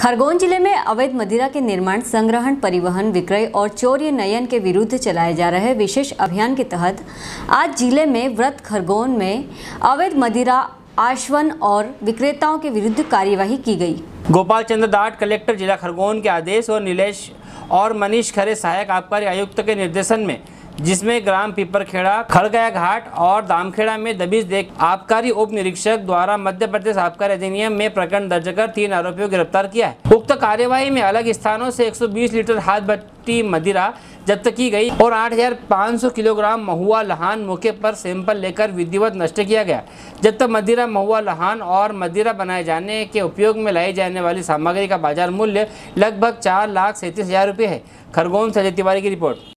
खरगोन जिले में अवैध मदिरा के निर्माण, संग्रहण, परिवहन, विक्रय और चौर्य नयन के विरुद्ध चलाए जा रहे विशेष अभियान के तहत आज जिले में व्रत खरगोन में अवैध मदिरा आश्वन और विक्रेताओं के विरुद्ध कार्यवाही की गई। गोपाल चंद्र दाट कलेक्टर जिला खरगोन के आदेश और निलेश और मनीष खरे सहायक आबकारी आयुक्त के निर्देशन में, जिसमें ग्राम पीपरखेड़ा, खरगया घाट और दामखेड़ा में दबीश देख आबकारी उप निरीक्षक द्वारा मध्य प्रदेश आबकारी अधिनियम में प्रकरण दर्ज कर 3 आरोपियों को गिरफ्तार किया है। उक्त कार्यवाही में अलग स्थानों से 120 लीटर हाथ भट्टी मदिरा जब्त की गई और 8,500 किलोग्राम महुआ लहान मौके पर सैंपल लेकर विधिवत नष्ट किया गया। जब तक मदिरा, महुआ लहान और मदिरा बनाए जाने के उपयोग में लाई जाने वाली सामग्री का बाजार मूल्य लगभग 4,37,000 रुपये है। खरगोन से अजय तिवारी की रिपोर्ट।